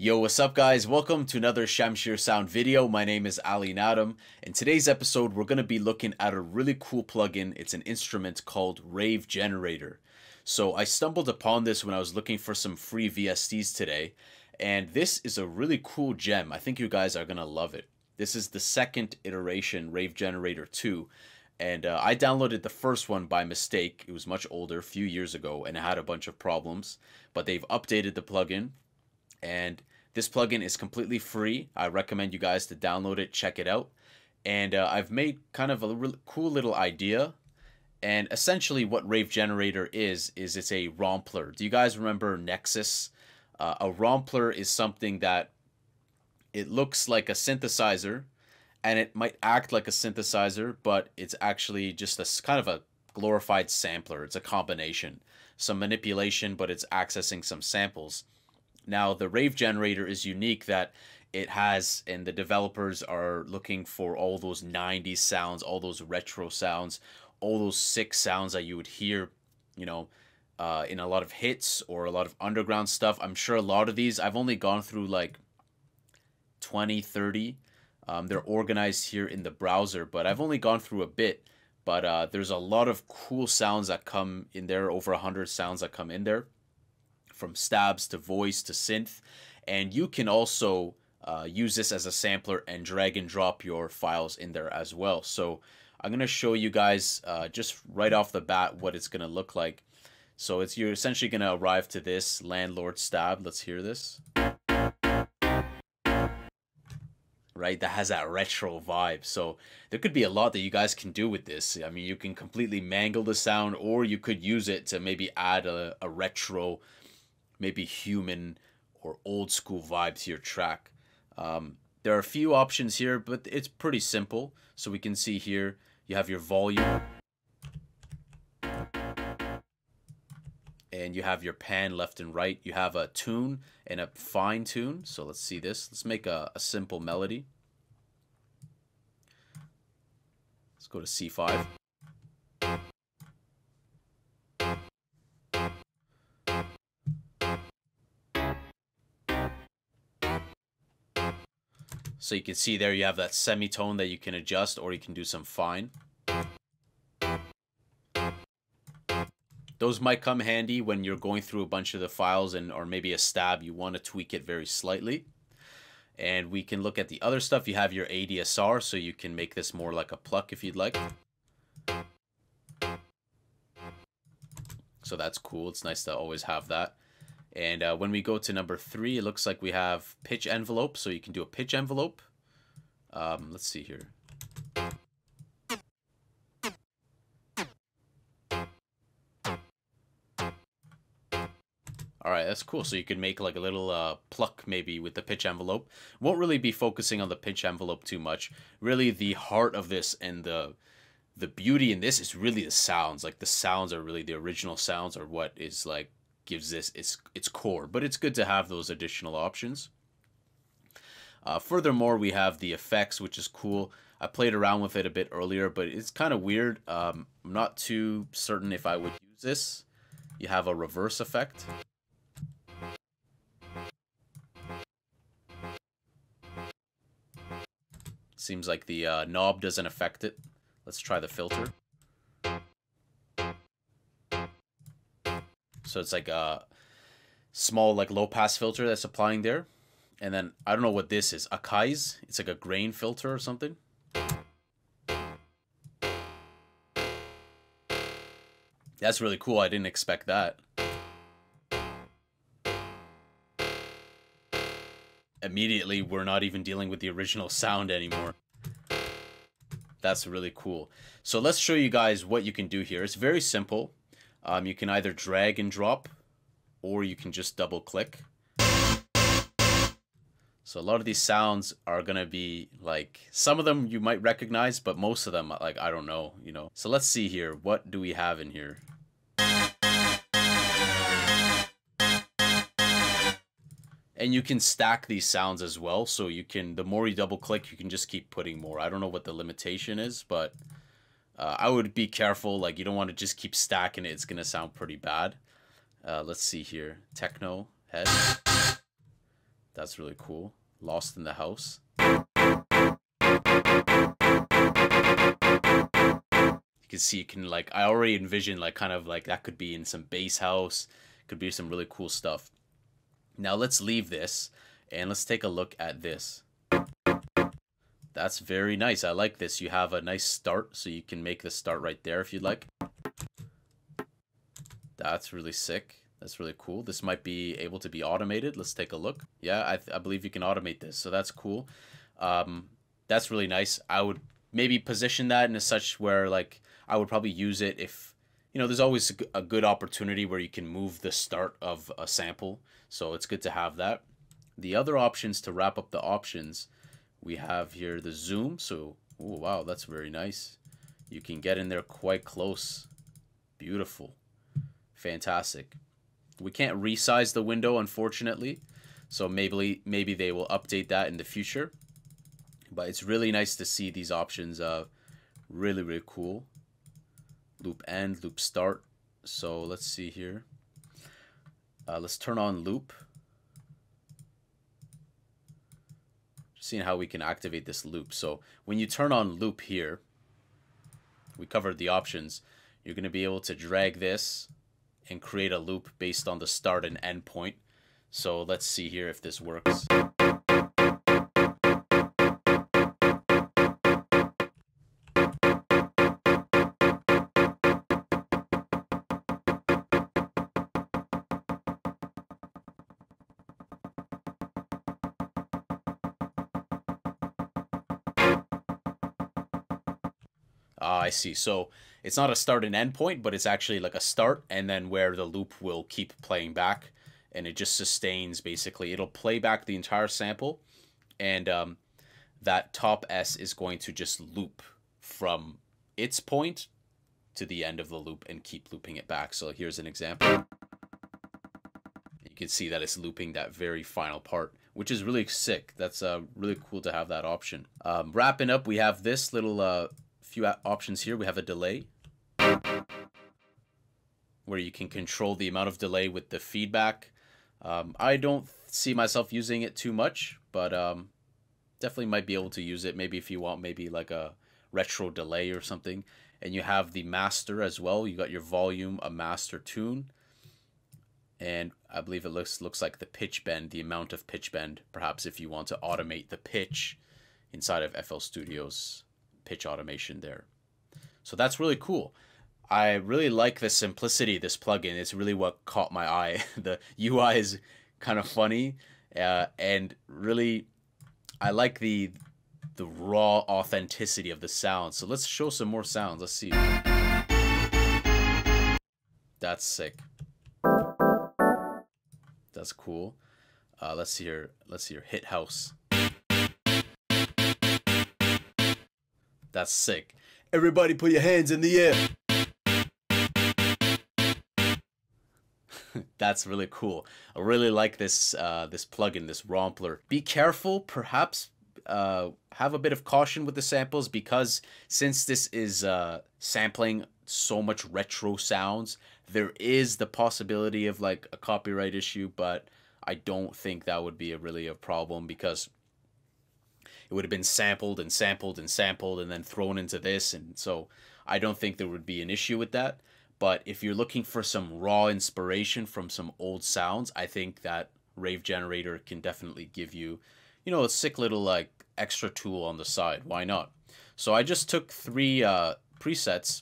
Yo, what's up guys? Welcome to another Shamshir Sound video. My name is Ali Nadem. In today's episode, we're going to be looking at a really cool plugin. It's an instrument called Rave Generator. So I stumbled upon this when I was looking for some free VSTs today, and this is a really cool gem. I think you guys are going to love it. This is the second iteration, Rave Generator 2, and I downloaded the first one by mistake. It was much older, a few years ago, and it had a bunch of problems, but they've updated the plugin. And this plugin is completely free. I recommend you guys to download it, check it out. And I've made kind of a really cool little idea. And essentially what Rave Generator is it's a rompler. Do you guys remember Nexus? A rompler is something that it looks like a synthesizer and it might act like a synthesizer, but it's actually just a kind of a glorified sampler. It's a combination, some manipulation, but it's accessing some samples. Now, the Rave Generator is unique that it has, and the developers are looking for all those 90s sounds, all those retro sounds, all those sick sounds that you would hear, you know, in a lot of hits or a lot of underground stuff. I'm sure a lot of these, I've only gone through like 20, 30. They're organized here in the browser, but I've only gone through a bit. But there's a lot of cool sounds that come in there, over 100 sounds that come in there, from stabs to voice to synth. And you can also use this as a sampler and drag and drop your files in there as well. So I'm going to show you guys just right off the bat what it's going to look like. So you're essentially going to arrive to this landlord stab. Let's hear this. Right, that has that retro vibe. So there could be a lot that you guys can do with this. I mean, you can completely mangle the sound, or you could use it to maybe add a retro, maybe human or old school vibe to your track. There are a few options here, but it's pretty simple. So we can see here, you have your volume and you have your pan left and right. You have a tune and a fine tune. So let's see this. Let's make a simple melody. Let's go to C5. So you can see there you have that semitone that you can adjust, or you can do some fine. Those might come handy when you're going through a bunch of the files, and or maybe a stab, you want to tweak it very slightly. And we can look at the other stuff. You have your ADSR, so you can make this more like a pluck if you'd like. So that's cool. It's nice to always have that. And when we go to number 3, it looks like we have pitch envelope. So you can do a pitch envelope. Let's see here. All right, that's cool. So you can make like a little pluck maybe with the pitch envelope. Won't really be focusing on the pitch envelope too much. Really the heart of this and the beauty in this is really the sounds. Like the sounds are really, the original sounds are what is like, gives this its core, but it's good to have those additional options. Furthermore, we have the effects, which is cool. I played around with it a bit earlier, but it's kind of weird. I'm not too certain if I would use this. You have a reverse effect. Seems like the knob doesn't affect it. Let's try the filter. So it's like a small, like low pass filter that's applying there. And then I don't know what this is, Akai's. It's like a grain filter or something. That's really cool. I didn't expect that. Immediately, we're not even dealing with the original sound anymore. That's really cool. So let's show you guys what you can do here. It's very simple. You can either drag and drop, or you can just double click. So a lot of these sounds are going to be like, some of them you might recognize, but most of them, like, I don't know, you know. So let's see here. What do we have in here? And you can stack these sounds as well. So you can, the more you double click, you can just keep putting more. I don't know what the limitation is, but I would be careful, like you don't want to just keep stacking it. It's going to sound pretty bad. Let's see here. Techno head. That's really cool. Lost in the House. You can see, you can like, I already envision like kind of like that could be in some bass house, could be some really cool stuff. Now let's leave this and let's take a look at this. That's very nice. I like this. You have a nice start, so you can make the start right there if you'd like. That's really sick. That's really cool. This might be able to be automated. Let's take a look. Yeah, I believe you can automate this, so that's cool. That's really nice. I would maybe position that in a such where like I would probably use it if, you know, there's always a good opportunity where you can move the start of a sample. So it's good to have that. The other options, to wrap up the options, we have here the zoom. So, oh, wow, that's very nice. You can get in there quite close. Beautiful. Fantastic. We can't resize the window, unfortunately. So maybe they will update that in the future. But it's really nice to see these options. Really, really cool. Loop end, loop start. So let's see here. Let's turn on loop. Just seeing how we can activate this loop. So when you turn on loop here, we covered the options. You're going to be able to drag this and create a loop based on the start and end point. So let's see here if this works. I see. So it's not a start and end point, but it's actually like a start and then where the loop will keep playing back, and it just sustains. Basically, it'll play back the entire sample, and that top S is going to just loop from its point to the end of the loop and keep looping it back. So here's an example. You can see that it's looping that very final part, which is really sick. That's really cool to have that option. Wrapping up, we have this little few options here. We have a delay where you can control the amount of delay with the feedback. I don't see myself using it too much, but definitely might be able to use it maybe if you want, maybe like a retro delay or something. And you have the master as well. You got your volume, a master tune, and I believe it looks like the pitch bend, the amount of pitch bend, perhaps if you want to automate the pitch inside of FL Studios. Pitch automation there. So that's really cool. I really like the simplicity of this plugin. It's really what caught my eye. The UI is kind of funny, and really I like the raw authenticity of the sound. So let's show some more sounds. Let's see. That's sick. That's cool. Let's see here. Let's see your hit house. That's sick. Everybody put your hands in the air. That's really cool. I really like this this plugin, this rompler. Be careful, perhaps have a bit of caution with the samples, because since this is sampling so much retro sounds, there is the possibility of like a copyright issue, but I don't think that would be really a problem, because it would have been sampled and sampled and sampled and then thrown into this. And so I don't think there would be an issue with that. But if you're looking for some raw inspiration from some old sounds, I think that Rave Generator can definitely give you, you know, a sick little like extra tool on the side. Why not? So I just took three presets.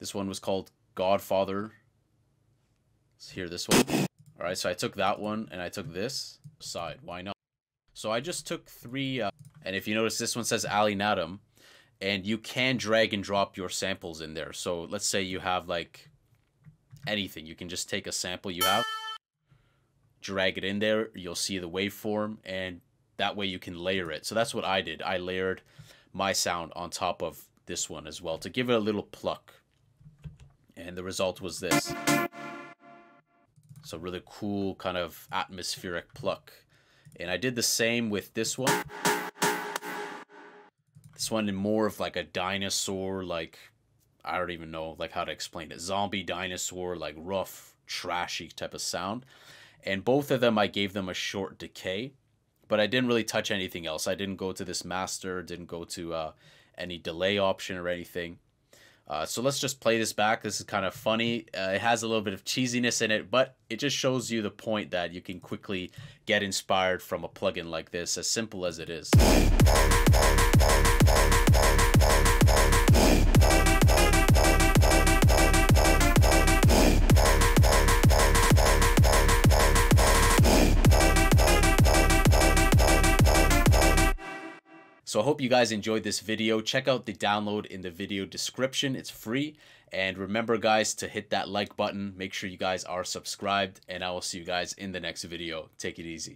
This one was called Godfather. Let's hear this one. All right, so I took that one and I took this side. Why not? So I just took three, and if you notice, this one says Ali Nadem, and you can drag and drop your samples in there. So let's say you have like anything. You can just take a sample you have, drag it in there, you'll see the waveform, and that way you can layer it. So that's what I did. I layered my sound on top of this one as well to give it a little pluck. And the result was this. So really cool kind of atmospheric pluck. And I did the same with this one. This one more of like a dinosaur, like, I don't even know like how to explain it. Zombie dinosaur, like rough, trashy type of sound. And both of them, I gave them a short decay, but I didn't really touch anything else. I didn't go to this master, didn't go to any delay option or anything. So let's just play this back. This is kind of funny. It has a little bit of cheesiness in it, but it just shows you the point that you can quickly get inspired from a plugin like this, as simple as it is. So I hope you guys enjoyed this video. Check out the download in the video description. It's free. And remember, guys, to hit that like button. Make sure you guys are subscribed. And I will see you guys in the next video. Take it easy.